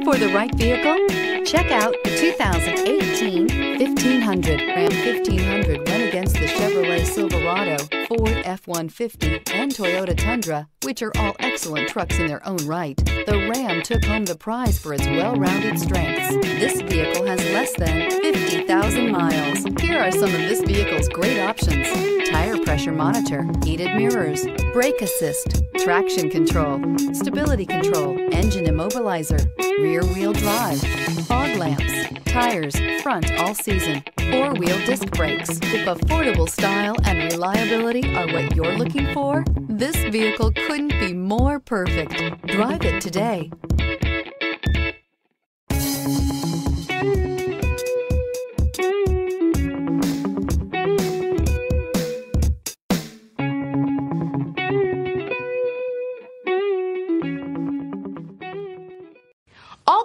Looking for the right vehicle? Check out the 2018 1500. Ram 1500 went against the Chevrolet Silverado, Ford F-150, and Toyota Tundra, which are all excellent trucks in their own right. The Ram took home the prize for its well-rounded strengths. This vehicle has less than 50,000 miles. Here are some of this vehicle's great options: tire pressure monitor, heated mirrors, brake assist, traction control, stability control, engine immobilizer, rear-wheel drive, fog lamps, tires, front all season, four-wheel disc brakes. If affordable style and reliability are what you're looking for, this vehicle couldn't be more perfect. Drive it today. All